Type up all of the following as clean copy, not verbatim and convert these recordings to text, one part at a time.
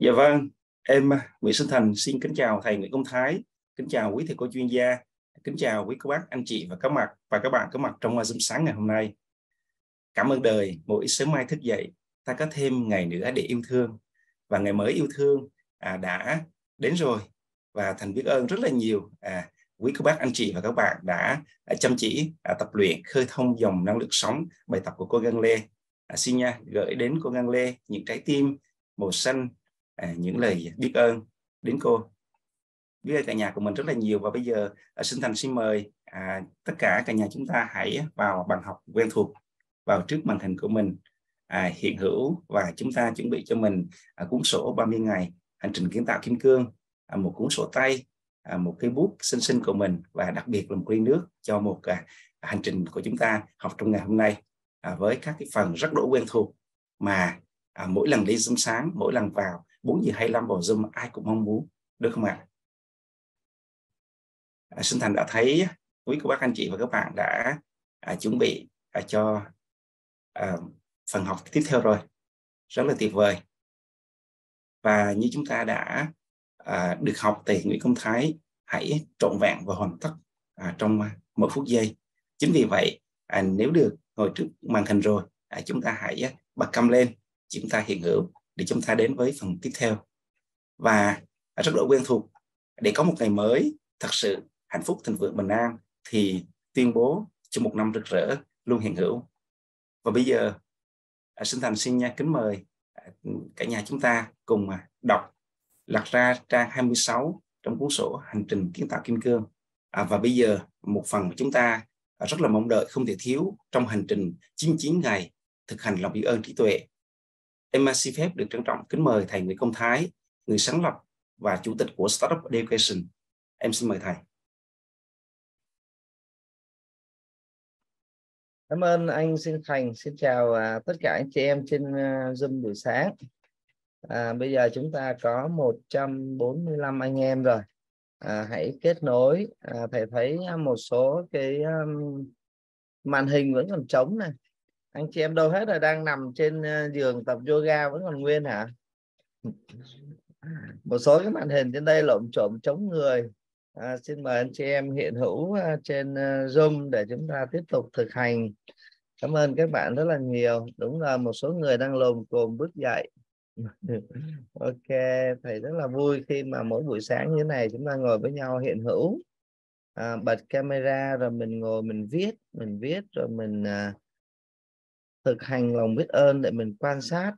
Dạ vâng, em Nguyễn Xuân Thành xin kính chào thầy Nguyễn Công Thái, kính chào quý thầy cô chuyên gia, kính chào quý cô bác, anh chị và các bạn có mặt trong Zoom sáng ngày hôm nay. Cảm ơn đời, mỗi sớm mai thức dậy, ta có thêm ngày nữa để yêu thương. Và ngày mới yêu thương đã đến rồi. Và Thành biết ơn rất là nhiều quý cô bác, anh chị và các bạn đã chăm chỉ tập luyện khơi thông dòng năng lượng sống, bài tập của cô Ngân Lê. Xin nha, gửi đến cô Ngân Lê những trái tim màu xanh, những lời biết ơn đến cô, biết ơn cả nhà của mình rất là nhiều. Và bây giờ xin Thành xin mời tất cả cả nhà chúng ta hãy vào bàn học quen thuộc, vào trước màn hình của mình hiện hữu, và chúng ta chuẩn bị cho mình cuốn sổ 30 ngày hành trình kiến tạo kim cương, một cuốn sổ tay, một cây bút xinh xinh của mình, và đặc biệt là một ly nước cho một hành trình của chúng ta học trong ngày hôm nay, với các cái phần rất đỗi quen thuộc mà mỗi lần đi Zoom sáng, mỗi lần vào 4:25 vào Zoom ai cũng mong muốn, được không ạ? Xuân Thành đã thấy quý cô bác, anh chị và các bạn đã chuẩn bị cho phần học tiếp theo rồi, rất là tuyệt vời. Và như chúng ta đã được học từ Nguyễn Công Thái, hãy trọn vẹn và hoàn tất trong mỗi phút giây. Chính vì vậy nếu được ngồi trước màn hình rồi, chúng ta hãy bật cam lên, chúng ta hiện hữu để chúng ta đến với phần tiếp theo. Và rất đỗi quen thuộc, để có một ngày mới thật sự hạnh phúc, thịnh vượng, bình an, thì tuyên bố cho một năm rực rỡ luôn hiện hữu. Và bây giờ xin Thành xin nha, kính mời cả nhà chúng ta cùng đọc lật ra trang 26 trong cuốn sổ hành trình kiến tạo kim cương. Và bây giờ một phần chúng ta rất là mong đợi không thể thiếu trong hành trình 99 ngày thực hành lòng biết ơn trí tuệ. Em xin phép được trân trọng kính mời thầy Nguyễn Công Thái, người sáng lập và chủ tịch của Startup Education. Em xin mời thầy. Cảm ơn anh Xuân Thành. Xin chào tất cả anh chị em trên Zoom buổi sáng. Bây giờ chúng ta có 145 anh em rồi. Hãy kết nối. Thầy thấy một số cái màn hình vẫn còn trống này. Anh chị em đâu hết rồi, đang nằm trên giường tập yoga vẫn còn nguyên hả? Một số cái màn hình trên đây lộm trộm chống người. Xin mời anh chị em hiện hữu trên Zoom để chúng ta tiếp tục thực hành. Cảm ơn các bạn rất là nhiều. Đúng là một số người đang lồm cồm bước dậy. Ok, thầy rất là vui khi mà mỗi buổi sáng như thế này chúng ta ngồi với nhau hiện hữu. Bật camera rồi mình ngồi mình viết, rồi mình thực hành lòng biết ơn để mình quan sát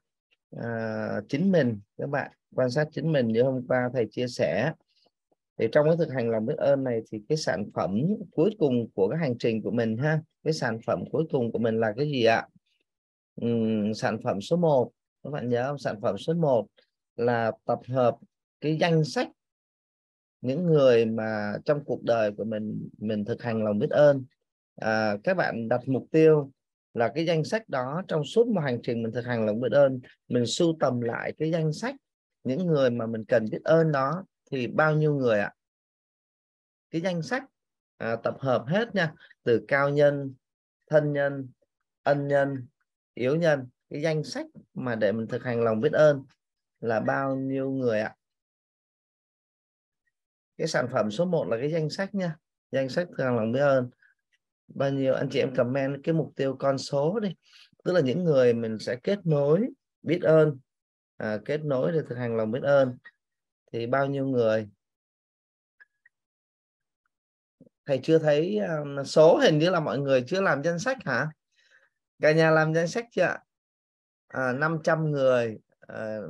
chính mình. Các bạn quan sát chính mình như hôm qua thầy chia sẻ, thì trong cái thực hành lòng biết ơn này thì cái sản phẩm cuối cùng của cái hành trình của mình ha, cái sản phẩm cuối cùng của mình là cái gì ạ? Sản phẩm số 1, các bạn nhớ không? Sản phẩm số 1 là tập hợp cái danh sách những người mà trong cuộc đời của mình thực hành lòng biết ơn. Các bạn đặt mục tiêu là cái danh sách đó, trong suốt một hành trình mình thực hành lòng biết ơn, mình sưu tầm lại cái danh sách những người mà mình cần biết ơn đó, thì bao nhiêu người ạ? Cái danh sách tập hợp hết nha, từ cao nhân, thân nhân, ân nhân, yếu nhân, cái danh sách mà để mình thực hành lòng biết ơn là bao nhiêu người ạ? Cái sản phẩm số 1 là cái danh sách nha, danh sách thực hành lòng biết ơn. Bao nhiêu anh chị em comment cái mục tiêu con số đi, tức là những người mình sẽ kết nối biết ơn, kết nối để thực hành lòng biết ơn, thì bao nhiêu người? Thầy chưa thấy số, hình như là mọi người chưa làm danh sách hả? Cả nhà làm danh sách chưa ạ? 500 người,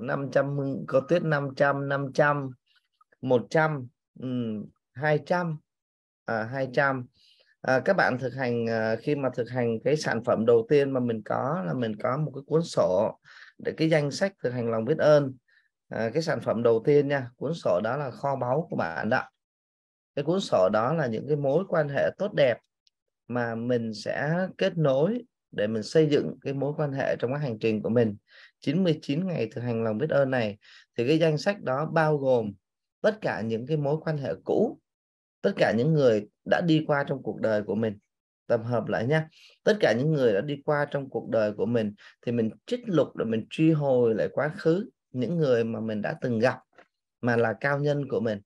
500, có Tuyết 500, 500, 100, 200, 200. Các bạn thực hành, khi mà thực hành cái sản phẩm đầu tiên mà mình có là mình có một cái cuốn sổ để cái danh sách thực hành lòng biết ơn. Cái sản phẩm đầu tiên nha, cuốn sổ đó là kho báu của bạn đó. Cái cuốn sổ đó là những cái mối quan hệ tốt đẹp mà mình sẽ kết nối để mình xây dựng cái mối quan hệ trong cái hành trình của mình 99 ngày thực hành lòng biết ơn này. Thì cái danh sách đó bao gồm tất cả những cái mối quan hệ cũ, tất cả những người đã đi qua trong cuộc đời của mình, tập hợp lại nhé. Tất cả những người đã đi qua trong cuộc đời của mình thì mình trích lục, rồi mình truy hồi lại quá khứ những người mà mình đã từng gặp mà là cao nhân của mình,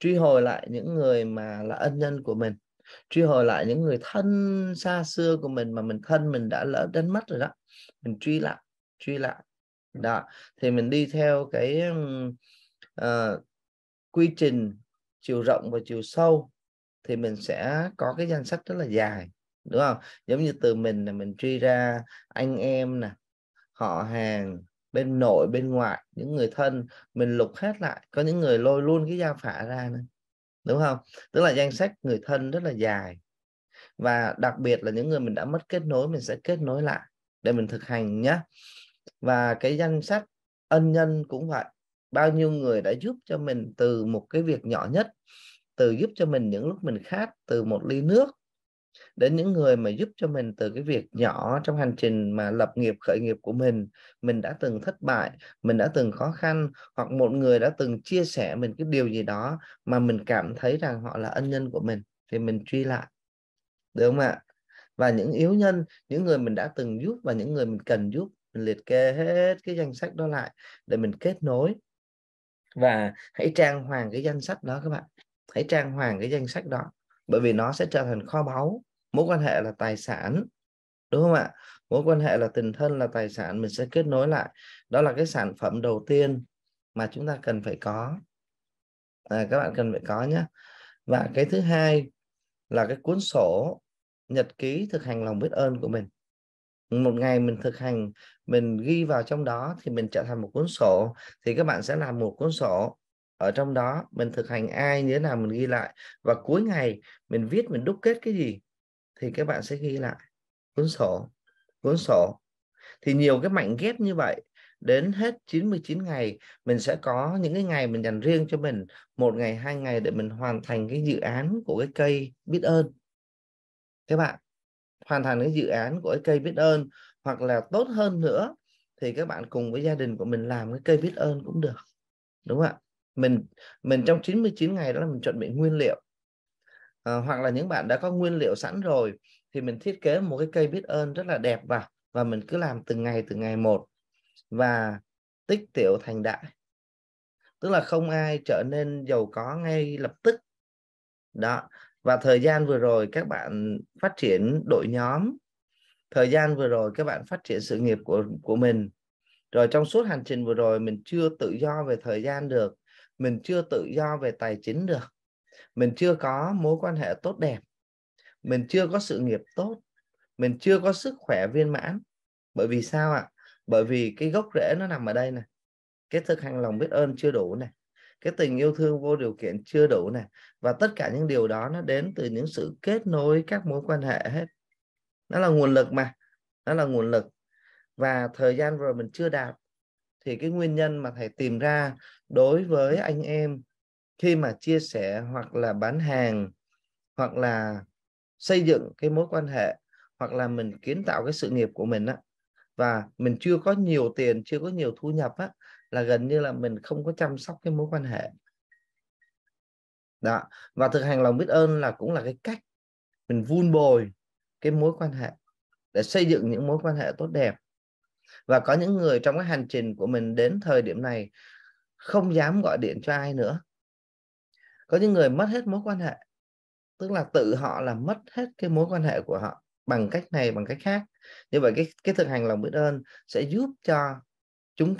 truy hồi lại những người mà là ân nhân của mình, truy hồi lại những người thân xa xưa của mình mà mình thân mình đã lỡ đánh mất rồi đó, mình truy lại đó. Thì mình đi theo cái quy trình chiều rộng và chiều sâu thì mình sẽ có cái danh sách rất là dài, đúng không? Giống như từ mình là mình truy ra anh em nè, họ hàng bên nội bên ngoại, những người thân mình lục hết lại, có những người lôi luôn cái gia phả ra nữa, đúng không? Tức là danh sách người thân rất là dài, và đặc biệt là những người mình đã mất kết nối mình sẽ kết nối lại để mình thực hành nhé. Và cái danh sách ân nhân cũng vậy, bao nhiêu người đã giúp cho mình từ một cái việc nhỏ nhất, từ giúp cho mình những lúc mình khát, từ một ly nước, đến những người mà giúp cho mình từ cái việc nhỏ trong hành trình mà lập nghiệp, khởi nghiệp của mình đã từng thất bại, mình đã từng khó khăn, hoặc một người đã từng chia sẻ mình cái điều gì đó mà mình cảm thấy rằng họ là ân nhân của mình, thì mình truy lại, được không ạ? Và những yếu nhân, những người mình đã từng giúp và những người mình cần giúp, mình liệt kê hết cái danh sách đó lại để mình kết nối. Và hãy trang hoàng cái danh sách đó các bạn, hãy trang hoàng cái danh sách đó, bởi vì nó sẽ trở thành kho báu. Mối quan hệ là tài sản, đúng không ạ? Mối quan hệ là tình thân, là tài sản mình sẽ kết nối lại. Đó là cái sản phẩm đầu tiên mà chúng ta cần phải có, các bạn cần phải có nhé. Và cái thứ hai là cái cuốn sổ nhật ký thực hành lòng biết ơn của mình. Một ngày mình thực hành, mình ghi vào trong đó thì mình trở thành một cuốn sổ. Thì các bạn sẽ làm một cuốn sổ, ở trong đó mình thực hành ai như thế nào mình ghi lại, và cuối ngày mình viết mình đúc kết cái gì thì các bạn sẽ ghi lại. Cuốn sổ thì nhiều cái mảnh ghép như vậy, đến hết 99 ngày mình sẽ có những cái ngày mình dành riêng cho mình, 1 ngày 2 ngày để mình hoàn thành cái dự án của cái cây biết ơn. Các bạn hoàn thành cái dự án của cái cây biết ơn, hoặc là tốt hơn nữa thì các bạn cùng với gia đình của mình làm cái cây biết ơn cũng được, đúng không ạ? Mình trong 99 ngày đó là mình chuẩn bị nguyên liệu, hoặc là những bạn đã có nguyên liệu sẵn rồi thì mình thiết kế một cái cây biết ơn rất là đẹp vào, và mình cứ làm từng ngày một, và tích tiểu thành đại. Tức là không ai trở nên giàu có ngay lập tức đó. Và thời gian vừa rồi các bạn phát triển đội nhóm, thời gian vừa rồi các bạn phát triển sự nghiệp của mình. Rồi trong suốt hành trình vừa rồi mình chưa tự do về thời gian được, mình chưa tự do về tài chính được, mình chưa có mối quan hệ tốt đẹp, mình chưa có sự nghiệp tốt, mình chưa có sức khỏe viên mãn. Bởi vì sao ạ? Bởi vì cái gốc rễ nó nằm ở đây nè. Cái thực hành lòng biết ơn chưa đủ nè, cái tình yêu thương vô điều kiện chưa đủ nè, và tất cả những điều đó nó đến từ những sự kết nối các mối quan hệ hết. Nó là nguồn lực mà, nó là nguồn lực. Và thời gian vừa rồi mình chưa đạt, thì cái nguyên nhân mà thầy tìm ra đối với anh em khi mà chia sẻ hoặc là bán hàng, hoặc là xây dựng cái mối quan hệ, hoặc là mình kiến tạo cái sự nghiệp của mình á, và mình chưa có nhiều tiền, chưa có nhiều thu nhập á, là gần như là mình không có chăm sóc cái mối quan hệ đó. Và thực hành lòng biết ơn là cũng là cái cách mình vun bồi cái mối quan hệ để xây dựng những mối quan hệ tốt đẹp. Và có những người trong cái hành trình của mình đến thời điểm này không dám gọi điện cho ai nữa. Có những người mất hết mối quan hệ, tức là tự họ là mất hết cái mối quan hệ của họ bằng cách này, bằng cách khác. Như vậy cái thực hành lòng biết ơn sẽ giúp cho chúng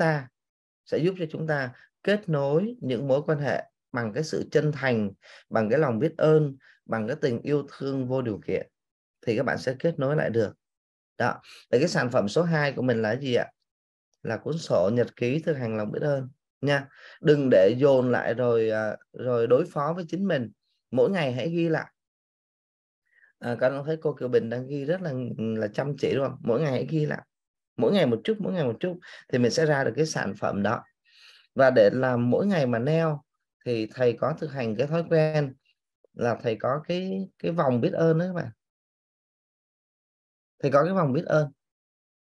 ta kết nối những mối quan hệ bằng cái sự chân thành, bằng cái lòng biết ơn, bằng cái tình yêu thương vô điều kiện, thì các bạn sẽ kết nối lại được. Đó, để cái sản phẩm số 2 của mình là gì ạ? Là cuốn sổ nhật ký thực hành lòng biết ơn nha. Đừng để dồn lại rồi đối phó với chính mình. Mỗi ngày hãy ghi lại. Các bạn thấy cô Kiều Bình đang ghi rất là chăm chỉ đúng không? Mỗi ngày hãy ghi lại, mỗi ngày một chút thì mình sẽ ra được cái sản phẩm đó. Và để làm mỗi ngày mà neo thì thầy có thực hành cái thói quen là thầy có cái vòng biết ơn đó các bạn. Thì có cái vòng biết ơn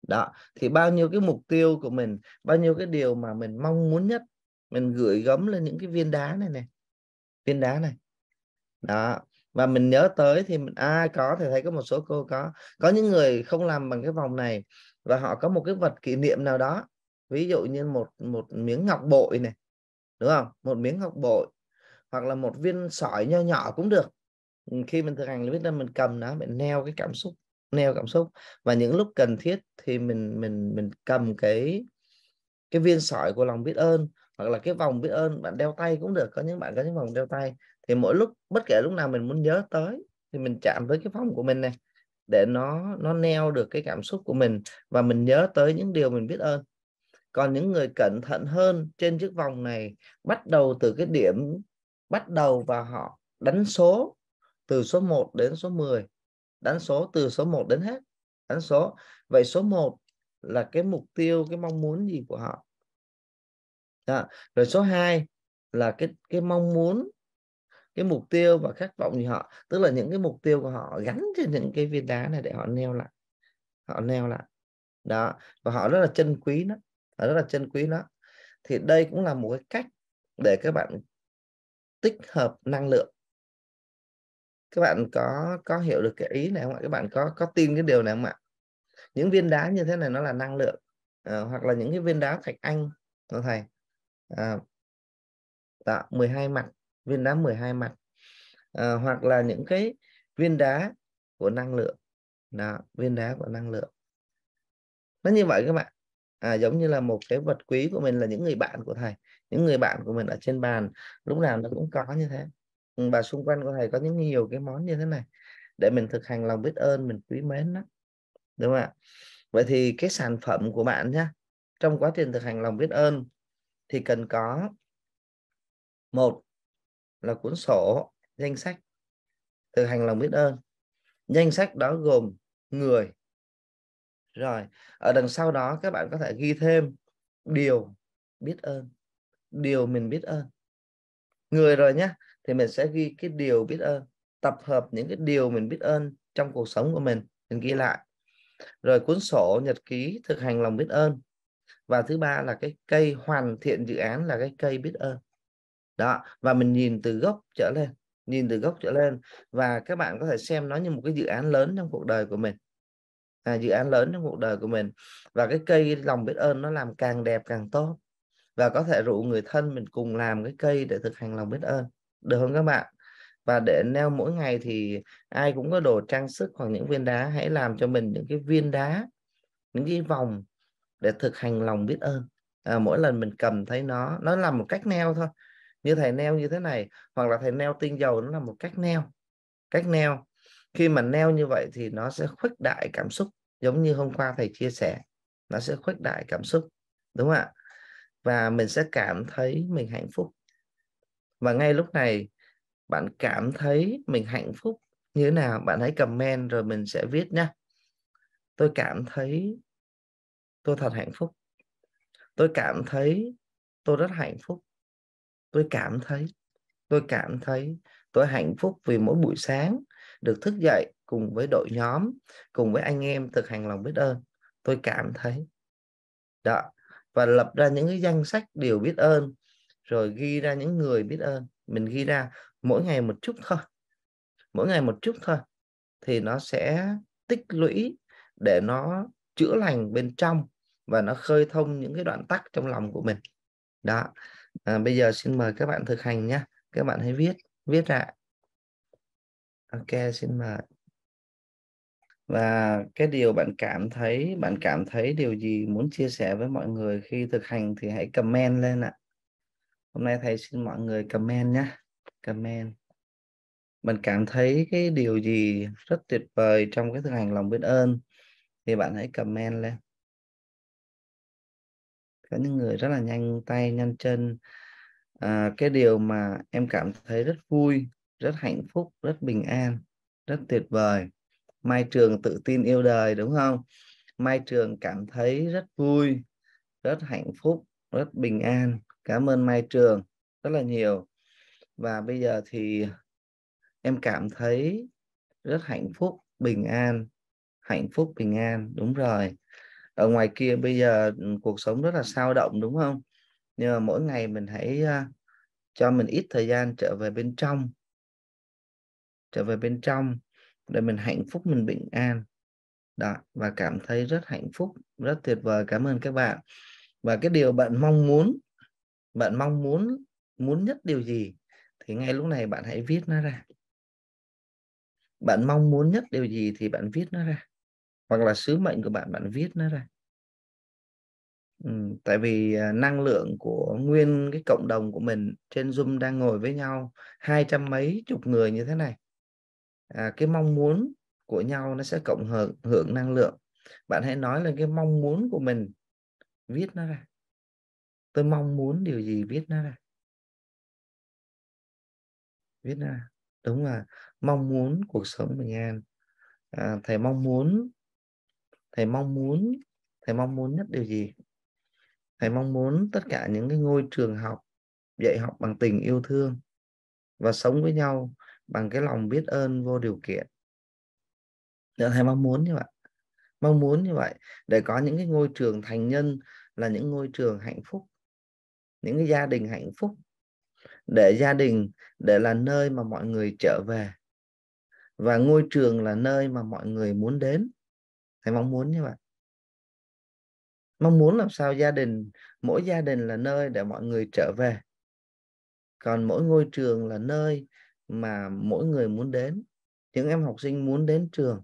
đó, thì bao nhiêu cái mục tiêu của mình, bao nhiêu cái điều mà mình mong muốn nhất, mình gửi gắm lên những cái viên đá này đó. Và mình nhớ tới thì mình có thể thấy có một số cô có những người không làm bằng cái vòng này, và họ có một cái vật kỷ niệm nào đó Ví dụ như một miếng ngọc bội này, đúng không? Một miếng ngọc bội hoặc là một viên sỏi nho nhỏ cũng được. Khi mình thực hành viết ra, mình cầm nó, mình neo cái cảm xúc, neo cảm xúc, và những lúc cần thiết thì mình cầm cái viên sỏi của lòng biết ơn hoặc là cái vòng biết ơn bạn đeo tay cũng được. Có những bạn có những vòng đeo tay thì mỗi lúc, bất kể lúc nào mình muốn nhớ tới thì mình chạm tới cái vòng của mình này để nó neo được cái cảm xúc của mình và mình nhớ tới những điều mình biết ơn. Còn những người cẩn thận hơn, trên chiếc vòng này bắt đầu từ cái điểm bắt đầu và họ đánh số từ số 1 đến số 10, đánh số từ số 1 đến hết, đánh số. Vậy số 1 là cái mục tiêu, cái mong muốn gì của họ. Đó. Rồi số 2 là cái mong muốn, cái mục tiêu và khát vọng gì họ. Tức là những cái mục tiêu của họ gắn trên những cái viên đá này để họ neo lại. Họ neo lại. Đó. Và họ rất là trân quý nó. Họ rất là trân quý nó. Thì đây cũng là một cái cách để các bạn tích hợp năng lượng. Các bạn có hiểu được cái ý này không ạ? Các bạn có tin cái điều này không ạ? Những viên đá như thế này nó là năng lượng. Hoặc là những cái viên đá thạch anh của thầy. Đó, 12 mặt. Viên đá 12 mặt. Hoặc là những cái viên đá của năng lượng. Đó, viên đá của năng lượng. Nó như vậy các bạn. Giống như là một cái vật quý của mình là những người bạn của thầy. Những người bạn của mình ở trên bàn lúc nào nó cũng có như thế. Và xung quanh của thầy có những nhiều cái món như thế này để mình thực hành lòng biết ơn, mình quý mến đó. Đúng không ạ? Vậy thì cái sản phẩm của bạn nhé, trong quá trình thực hành lòng biết ơn thì cần có một là cuốn sổ danh sách thực hành lòng biết ơn. Danh sách đó gồm người. Rồi, ở đằng sau đó các bạn có thể ghi thêm điều biết ơn, điều mình biết ơn. Người rồi nhé, thì mình sẽ ghi cái điều biết ơn, tập hợp những cái điều mình biết ơn trong cuộc sống của mình ghi lại. Rồi cuốn sổ nhật ký thực hành lòng biết ơn. Và thứ ba là cái cây hoàn thiện dự án, là cái cây biết ơn. Đó, và mình nhìn từ gốc trở lên, nhìn từ gốc trở lên. Và các bạn có thể xem nó như một cái dự án lớn trong cuộc đời của mình. Dự án lớn trong cuộc đời của mình. Và cái cây lòng biết ơn nó làm càng đẹp càng tốt. Và có thể rủ người thân mình cùng làm cái cây để thực hành lòng biết ơn. Được không các bạn? Và để neo mỗi ngày thì ai cũng có đồ trang sức hoặc những viên đá. Hãy làm cho mình những cái viên đá, những cái vòng để thực hành lòng biết ơn. Mỗi lần mình cầm thấy nó là một cách neo thôi. Như thầy neo như thế này. Hoặc là thầy neo tinh dầu, nó là một cách neo. Cách neo. Khi mà neo như vậy thì nó sẽ khuếch đại cảm xúc. Giống như hôm qua thầy chia sẻ. Nó sẽ khuếch đại cảm xúc. Đúng không ạ? Và mình sẽ cảm thấy mình hạnh phúc. Và ngay lúc này bạn cảm thấy mình hạnh phúc như thế nào? Bạn hãy comment rồi mình sẽ viết nhé. Tôi cảm thấy tôi thật hạnh phúc. Tôi cảm thấy tôi rất hạnh phúc. Tôi cảm thấy tôi hạnh phúc vì mỗi buổi sáng được thức dậy cùng với đội nhóm, cùng với anh em thực hành lòng biết ơn. Tôi cảm thấy. Đó. Và lập ra những cái danh sách điều biết ơn. Rồi ghi ra những người biết ơn. Mình ghi ra mỗi ngày một chút thôi. Mỗi ngày một chút thôi. Thì nó sẽ tích lũy để nó chữa lành bên trong. Và nó khơi thông những cái đoạn tắc trong lòng của mình. Đó. Bây giờ xin mời các bạn thực hành nhé. Các bạn hãy viết ra. Ok, xin mời. Và cái điều bạn cảm thấy điều gì muốn chia sẻ với mọi người khi thực hành thì hãy comment lên ạ. Hôm nay thầy xin mọi người comment nhé. Comment. Bạn cảm thấy cái điều gì rất tuyệt vời trong cái thực hành lòng biết ơn thì bạn hãy comment lên. Có những người rất là nhanh tay, nhanh chân. Cái điều mà em cảm thấy rất vui, rất hạnh phúc, rất bình an, rất tuyệt vời. Mai Trường tự tin yêu đời, đúng không? Mai Trường cảm thấy rất vui, rất hạnh phúc, rất bình an. Cảm ơn Mai Trường rất là nhiều. Và bây giờ thì em cảm thấy rất hạnh phúc, bình an. Hạnh phúc, bình an, đúng rồi. Ở ngoài kia bây giờ cuộc sống rất là sao động, đúng không? Nhưng mà mỗi ngày mình hãy cho mình ít thời gian trở về bên trong. Trở về bên trong để mình hạnh phúc, mình bình an. Đó, và cảm thấy rất hạnh phúc, rất tuyệt vời. Cảm ơn các bạn. Và cái điều bạn mong muốn nhất điều gì thì ngay lúc này bạn hãy viết nó ra. Bạn mong muốn nhất điều gì thì bạn viết nó ra, hoặc là sứ mệnh của bạn viết nó ra. Tại vì năng lượng của nguyên cái cộng đồng của mình trên Zoom đang ngồi với nhau 200 mấy chục người như thế này, cái mong muốn của nhau nó sẽ cộng hưởng năng lượng. Bạn hãy nói lên cái mong muốn của mình, viết nó ra. Tôi mong muốn điều gì, viết nó ra. Viết nó ra. Đúng là mong muốn cuộc sống bình an. Thầy mong muốn nhất điều gì? Thầy mong muốn tất cả những cái ngôi trường học dạy học bằng tình yêu thương và sống với nhau bằng cái lòng biết ơn vô điều kiện. Thầy mong muốn như vậy. Mong muốn như vậy để có những cái ngôi trường thành nhân là những ngôi trường hạnh phúc, những cái gia đình hạnh phúc, để gia đình để là nơi mà mọi người trở về và ngôi trường là nơi mà mọi người muốn đến. Thầy mong muốn như vậy. Mong muốn làm sao gia đình, mỗi gia đình là nơi để mọi người trở về, còn mỗi ngôi trường là nơi mà mỗi người muốn đến. Những em học sinh muốn đến trường,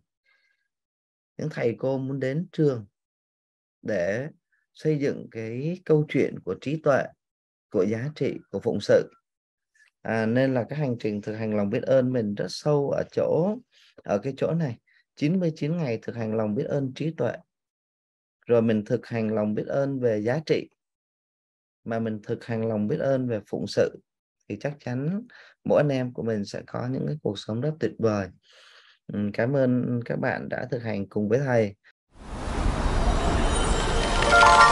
những thầy cô muốn đến trường để xây dựng cái câu chuyện của trí tuệ, của giá trị, của phụng sự. Nên là cái hành trình thực hành lòng biết ơn mình rất sâu ở cái chỗ này. 99 ngày thực hành lòng biết ơn trí tuệ, rồi mình thực hành lòng biết ơn về giá trị, mà mình thực hành lòng biết ơn về phụng sự, thì chắc chắn mỗi anh em của mình sẽ có những cái cuộc sống rất tuyệt vời. Cảm ơn các bạn đã thực hành cùng với thầy.